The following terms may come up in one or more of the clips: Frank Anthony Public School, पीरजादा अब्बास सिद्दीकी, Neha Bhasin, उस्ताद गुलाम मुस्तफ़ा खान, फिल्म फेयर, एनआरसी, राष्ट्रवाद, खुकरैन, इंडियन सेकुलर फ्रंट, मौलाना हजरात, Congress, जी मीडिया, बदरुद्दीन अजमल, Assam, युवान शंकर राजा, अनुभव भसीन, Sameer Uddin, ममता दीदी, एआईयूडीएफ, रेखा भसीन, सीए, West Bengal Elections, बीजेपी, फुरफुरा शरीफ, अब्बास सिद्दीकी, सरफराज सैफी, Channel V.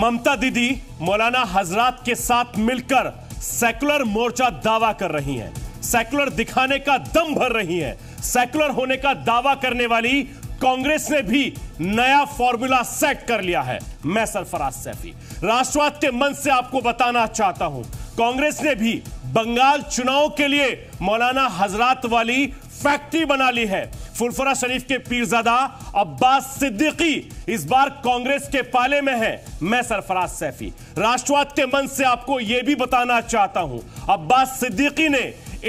ममता दीदी मौलाना हजरात के साथ मिलकर सेकुलर मोर्चा दावा कर रही हैं, सेकुलर दिखाने का दम भर रही हैं। सेकुलर होने का दावा करने वाली कांग्रेस ने भी नया फॉर्मूला सेट कर लिया है। मैं सरफराज सैफी राष्ट्रवाद के मंच से आपको बताना चाहता हूं, कांग्रेस ने भी बंगाल चुनाव के लिए मौलाना हजरात वाली फैक्ट्री बना ली है। फुरफुरा शरीफ के पीरजादा अब्बास सिद्दीकी इस बार कांग्रेस के पाले में है। मैं सरफराज सैफी राष्ट्रवाद के मंच से आपको यह भी बताना चाहता हूं, अब्बास सिद्दीकी ने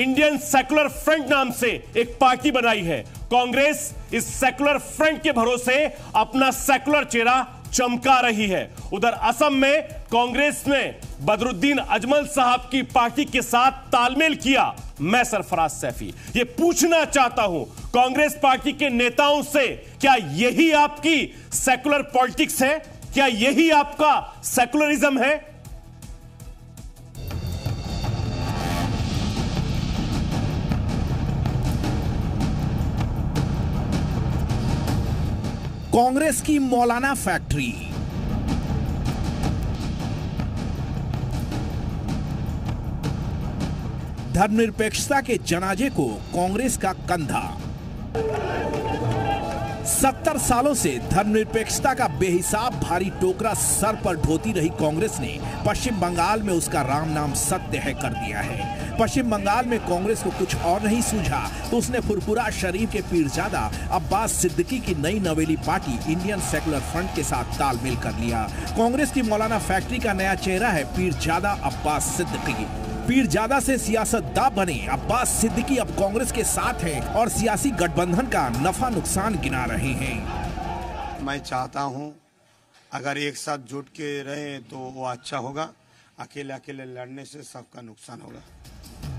इंडियन सेकुलर फ्रंट नाम से एक पार्टी बनाई है। कांग्रेस इस सेकुलर फ्रंट के भरोसे अपना सेकुलर चेहरा चमका रही है। उधर असम में कांग्रेस ने बदरुद्दीन अजमल साहब की पार्टी के साथ तालमेल किया। मैं सरफराज सैफी ये पूछना चाहता हूं कांग्रेस पार्टी के नेताओं से, क्या यही आपकी सेकुलर पॉलिटिक्स है? क्या यही आपका सेकुलरिज्म है? कांग्रेस की मौलाना फैक्ट्री, धर्मनिरपेक्षता के जनाजे को कांग्रेस का कंधा। 70 सालों से धर्मनिरपेक्षता का बेहिसाब भारी टोकरा सर पर ढोती रही कांग्रेस ने पश्चिम बंगाल में उसका राम नाम सत्य है कर दिया है। पश्चिम बंगाल में कांग्रेस को कुछ और नहीं सूझा तो उसने फुरफुरा शरीफ के पीरजादा अब्बास सिद्दीकी की नई नवेली पार्टी इंडियन सेकुलर फ्रंट के साथ तालमेल कर लिया। कांग्रेस की मौलाना फैक्ट्री का नया चेहरा है पीरजादा अब्बास सिद्दीकी। पीरजादा से सियासतदां बने अब्बास सिद्दीकी अब कांग्रेस के साथ हैं और सियासी गठबंधन का नफा नुकसान गिना रहे हैं। मैं चाहता हूं अगर एक साथ जुट के रहें तो वो अच्छा होगा, अकेले अकेले लड़ने से सबका नुकसान होगा।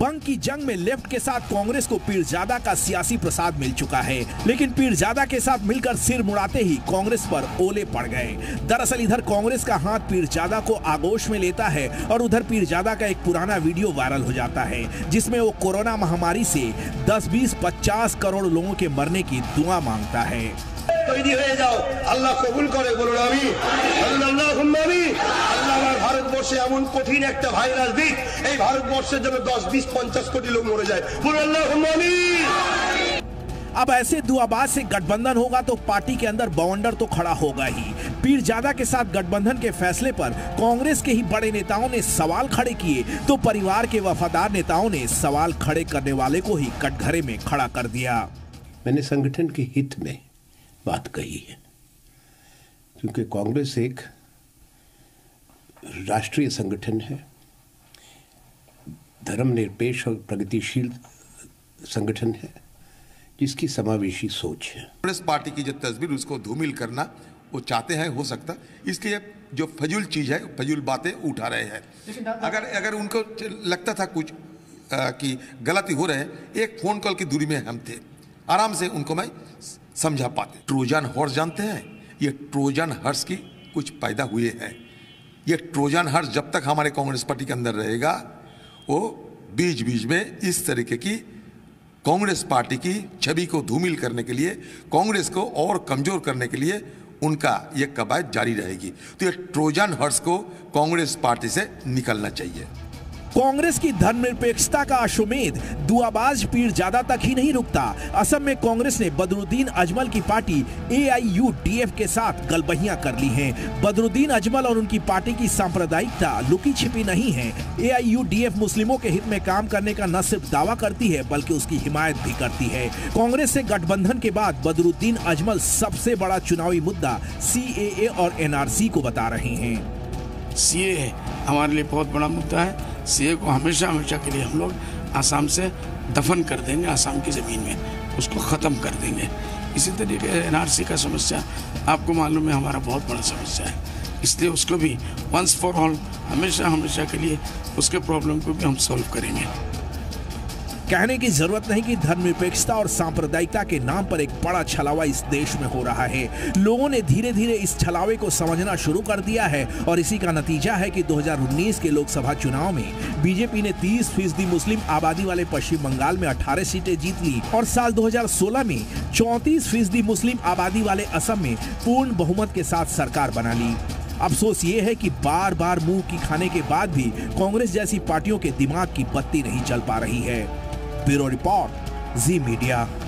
बंग की जंग में लेफ्ट के साथ कांग्रेस को पीरजादा का सियासी प्रसाद मिल चुका है, लेकिन पीरजादा के साथ मिलकर सिर मुड़ाते ही कांग्रेस पर ओले पड़ गए। दरअसल इधर कांग्रेस का हाथ पीरजादा को आगोश में लेता है और उधर पीरजादा का एक पुराना वीडियो वायरल हो जाता है जिसमें वो कोरोना महामारी से 10, 20, 50 करोड़ लोगों के मरने की दुआ मांगता है। अब ऐसे दुआबाज से गठबंधन होगा तो पार्टी के अंदर बवंडर तो खड़ा होगा ही। पीरजादा के साथ गठबंधन के फैसले पर कांग्रेस के ही बड़े नेताओं ने सवाल खड़े किए तो परिवार के वफादार नेताओं ने सवाल खड़े करने वाले को ही कटघरे में खड़ा कर दिया। मैंने संगठन के हित में बात कही है क्योंकि कांग्रेस एक राष्ट्रीय संगठन है, धर्मनिरपेक्ष और प्रगतिशील संगठन है जिसकी समावेशी सोच है। कांग्रेस पार्टी की जो तस्वीर उसको धूमिल करना वो चाहते हैं, हो सकता इसलिए जो फजूल चीज़ है, फजूल बातें उठा रहे हैं। अगर उनको लगता था कुछ कि गलती हो रहे हैं, एक फ़ोन कॉल की दूरी में हम थे, आराम से उनको मैं समझा पाते। ट्रोजन हॉर्स जानते हैं, ये ट्रोजन हॉर्स की कुछ पैदा हुए हैं। ये ट्रोजन हॉर्स जब तक हमारे कांग्रेस पार्टी के अंदर रहेगा वो बीच बीच में इस तरीके की कांग्रेस पार्टी की छवि को धूमिल करने के लिए, कांग्रेस को और कमजोर करने के लिए उनका ये कवायद जारी रहेगी। तो ये ट्रोजन हॉर्स को कांग्रेस पार्टी से निकलना चाहिए। कांग्रेस की धर्मनिरपेक्षता का अश्वमेध दुआबाज पीरजादा तक ही नहीं रुकता। असम में कांग्रेस ने बदरुद्दीन अजमल की पार्टी एआईयूडीएफ के साथ गलबहियां कर ली हैं। बदरुद्दीन अजमल और उनकी पार्टी की सांप्रदायिकता लुकी छिपी नहीं है। एआईयूडीएफ मुस्लिमों के हित में काम करने का न सिर्फ दावा करती है बल्कि उसकी हिमायत भी करती है। कांग्रेस से गठबंधन के बाद बदरुद्दीन अजमल सबसे बड़ा चुनावी मुद्दा सीए और एनआरसी को बता रहे हैं। सीए हमारे लिए बहुत बड़ा मुद्दा है। सीए को हमेशा के लिए हम लोग आसाम से दफन कर देंगे, आसाम की ज़मीन में उसको ख़त्म कर देंगे। इसी तरीके एनआरसी का समस्या आपको मालूम है हमारा बहुत बड़ा समस्या है, इसलिए उसको भी वंस फॉर ऑल हमेशा के लिए उसके प्रॉब्लम को भी हम सॉल्व करेंगे। कहने की जरूरत नहीं कि धर्मनिरपेक्षता और सांप्रदायिकता के नाम पर एक बड़ा छलावा इस देश में हो रहा है। लोगों ने धीरे धीरे इस छलावे को समझना शुरू कर दिया है और इसी का नतीजा है कि 2019 के लोकसभा चुनाव में बीजेपी ने 30% मुस्लिम आबादी वाले पश्चिम बंगाल में 18 सीटें जीत ली और साल 2016 में 34% मुस्लिम आबादी वाले असम में पूर्ण बहुमत के साथ सरकार बना ली। अफसोस ये है कि बार बार मुंह की खाने के बाद भी कांग्रेस जैसी पार्टियों के दिमाग की बत्ती नहीं चल पा रही है। Bureau report, जी मीडिया।